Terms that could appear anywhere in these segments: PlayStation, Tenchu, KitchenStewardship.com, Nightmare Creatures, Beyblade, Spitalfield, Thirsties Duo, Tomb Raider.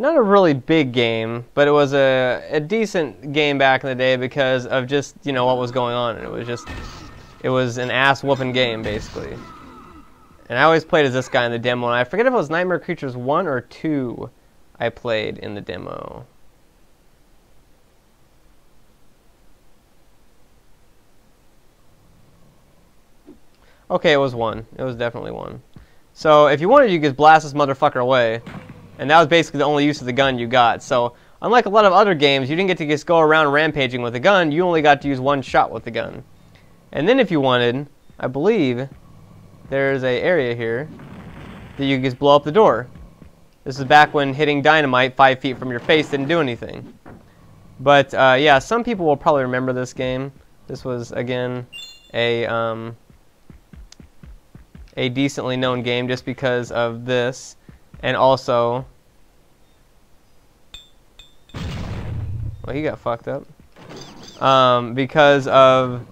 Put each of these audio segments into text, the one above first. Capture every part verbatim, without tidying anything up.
not a really big game, but it was a, a decent game back in the day because of just, you know, what was going on. And it was just, it was an ass-whooping game, basically. And I always played as this guy in the demo, and I forget if it was Nightmare Creatures one or two I played in the demo. Okay, it was one. It was definitely one. So if you wanted, you could blast this motherfucker away. And that was basically the only use of the gun you got. So unlike a lot of other games, you didn't get to just go around rampaging with a gun. You only got to use one shot with the gun. And then if you wanted, I believe there's a area here that you can just blow up the door. This is back when hitting dynamite five feet from your face didn't do anything. But uh, yeah, some people will probably remember this game. This was, again, a... Um, a decently known game just because of this, and also, well, he got fucked up, um, because of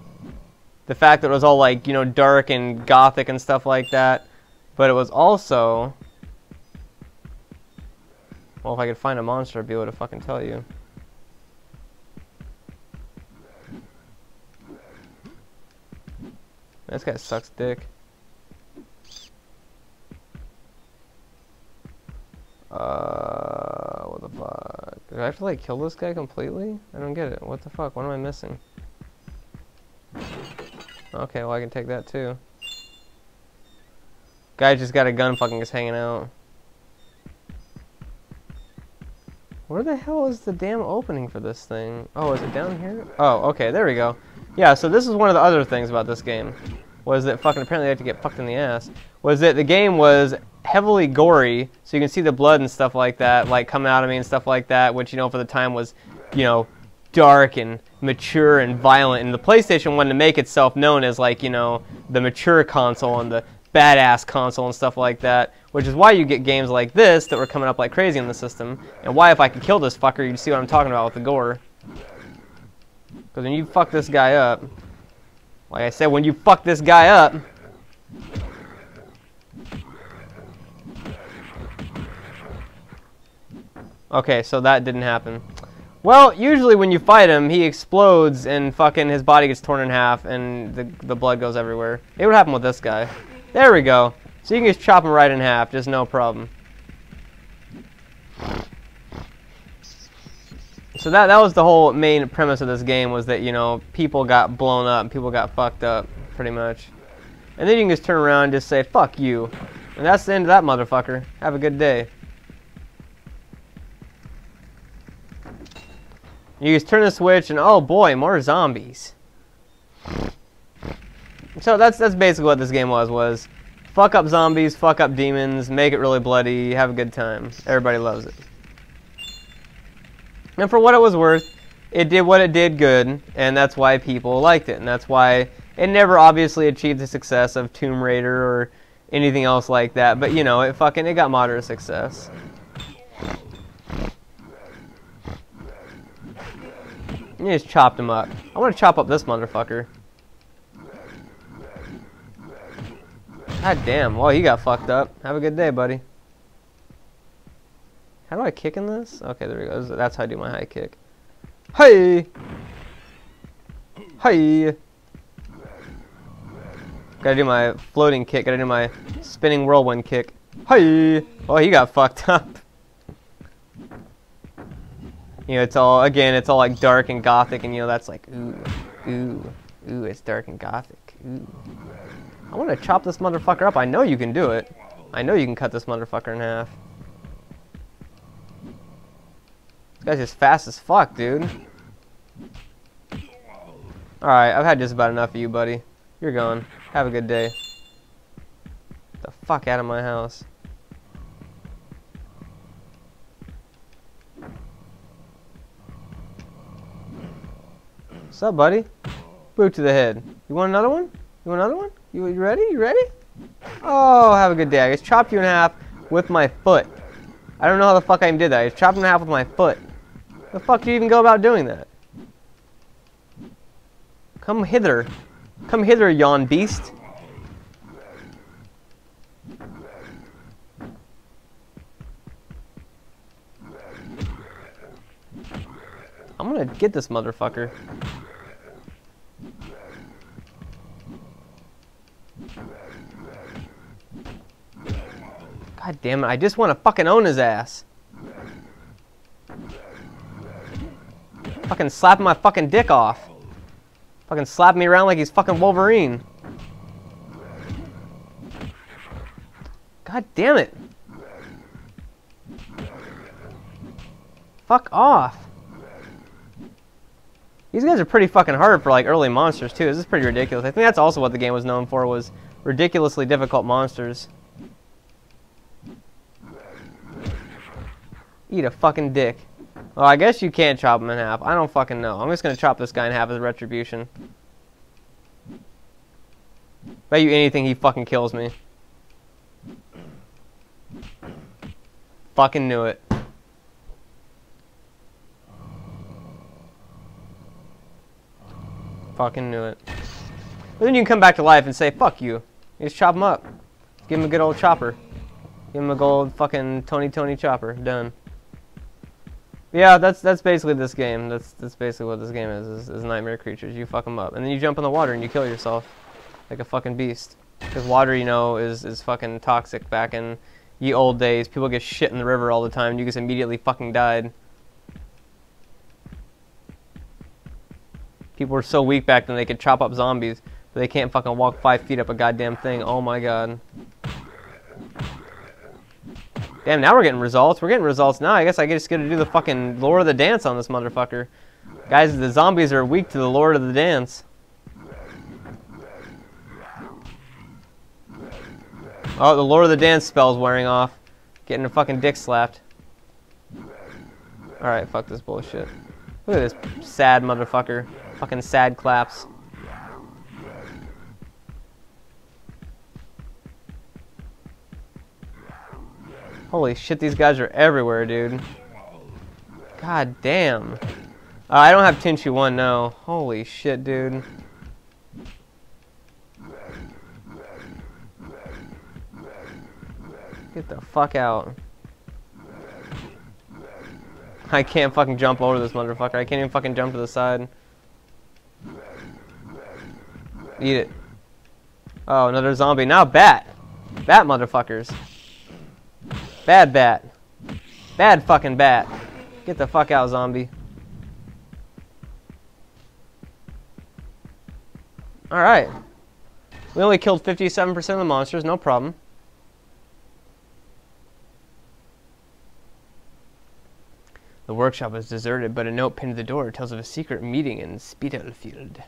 the fact that it was all, like, you know, dark and gothic and stuff like that, but it was also, well, if I could find a monster, I'd be able to fucking tell you. This guy sucks dick. Uh, what the fuck? Did I have to, like, kill this guy completely? I don't get it. What the fuck? What am I missing? Okay, well, I can take that, too. Guy just got a gun fucking just hanging out. Where the hell is the damn opening for this thing? Oh, is it down here? Oh, okay, there we go. Yeah, so this is one of the other things about this game. Was that fucking, apparently I had to get fucked in the ass. Was that the game was heavily gory, so you can see the blood and stuff like that, like, coming out of me and stuff like that, which, you know, for the time was, you know, dark and mature and violent, and the PlayStation wanted to make itself known as, like, you know, the mature console and the badass console and stuff like that, which is why you get games like this that were coming up like crazy in the system, and why if I could kill this fucker, you'd see what I'm talking about with the gore. Because when you fuck this guy up, like I said, when you fuck this guy up, okay, so that didn't happen. Well, usually when you fight him, he explodes and fucking his body gets torn in half and the, the blood goes everywhere. It would happen with this guy. There we go. So you can just chop him right in half, just no problem. So that, that was the whole main premise of this game, was that, you know, people got blown up and people got fucked up, pretty much. And then you can just turn around and just say, fuck you. And that's the end of that motherfucker. Have a good day. You just turn the switch and, oh boy, more zombies. So that's that's basically what this game was, was fuck up zombies, fuck up demons, make it really bloody, have a good time. Everybody loves it. And for what it was worth, it did what it did good, and that's why people liked it, and that's why it never obviously achieved the success of Tomb Raider or anything else like that, but, you know, it fucking, it got moderate success. You just chopped him up. I want to chop up this motherfucker. God damn. Well, he got fucked up. Have a good day, buddy. How do I kick in this? Okay, there we go. That's how I do my high kick. Hey! Hey! Gotta do my floating kick. Gotta do my spinning whirlwind kick. Hey! Oh, he got fucked up. You know, it's all, again, it's all, like, dark and gothic, and, you know, that's like, ooh, ooh, ooh, it's dark and gothic, ooh. I want to chop this motherfucker up. I know you can do it. I know you can cut this motherfucker in half. This guy's just fast as fuck, dude. Alright, I've had just about enough of you, buddy. You're gone. Have a good day. Get the fuck out of my house. What's up, buddy? Boot to the head. You want another one? You want another one? You, you ready? You ready? Oh, have a good day. I just chopped you in half with my foot. I don't know how the fuck I even did that. I just chopped you in half with my foot. The fuck do you even go about doing that? Come hither. Come hither, yon beast. I'm gonna get this motherfucker. God damn it, I just wanna fucking own his ass. Fucking slap my fucking dick off. Fucking slap me around like he's fucking Wolverine. God damn it. Fuck off. These guys are pretty fucking hard for like early monsters too. This is pretty ridiculous. I think that's also what the game was known for, was ridiculously difficult monsters. Eat a fucking dick. Well, I guess you can't chop him in half. I don't fucking know. I'm just gonna chop this guy in half as retribution. Bet you anything he fucking kills me. Fucking knew it. Fucking knew it. But then you can come back to life and say, fuck you. You just chop him up. Give him a good old chopper. Give him a gold fucking Tony Tony chopper. Done. Yeah, that's that's basically this game. That's that's basically what this game is, is, is Nightmare Creatures. You fuck them up. And then you jump in the water and you kill yourself. Like a fucking beast. Because water, you know, is, is fucking toxic back in ye old days. People get shit in the river all the time and you just immediately fucking died. People were so weak back then they could chop up zombies, but they can't fucking walk five feet up a goddamn thing. Oh my god. Damn, now we're getting results. We're getting results now. I guess I just get to do the fucking Lord of the Dance on this motherfucker. Guys, the zombies are weak to the Lord of the Dance. Oh, the Lord of the Dance spell's wearing off. Getting a fucking dick slapped. Alright, fuck this bullshit. Look at this sad motherfucker. Fucking sad claps. Holy shit, these guys are everywhere, dude. God damn. Uh, I don't have Tenchu one, no. Holy shit, dude. Get the fuck out. I can't fucking jump over this motherfucker. I can't even fucking jump to the side. Eat it. Oh, another zombie. Now bat. Bat motherfuckers. Bad bat. Bad fucking bat. Get the fuck out, zombie. Alright. We only killed fifty-seven percent of the monsters, no problem. The workshop is deserted, but a note pinned to the door tells of a secret meeting in Spitalfield.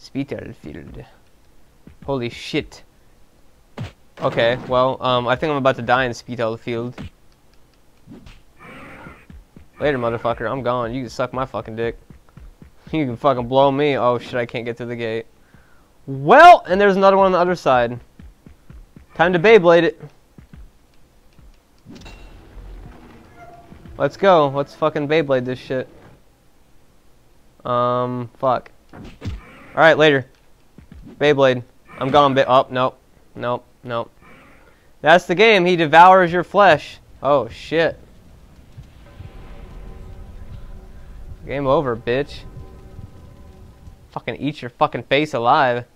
Spitalfield. Holy shit. Okay, well, um, I think I'm about to die in Spitalfield. Later, motherfucker, I'm gone. You can suck my fucking dick. You can fucking blow me. Oh, shit, I can't get through the gate. Well, and there's another one on the other side. Time to Beyblade it. Let's go. Let's fucking Beyblade this shit. Um, fuck. Alright, later. Beyblade. I'm gone. Be oh, nope. Nope. Nope. That's the game. He devours your flesh. Oh, shit. Game over, bitch. Fucking eat your fucking face alive.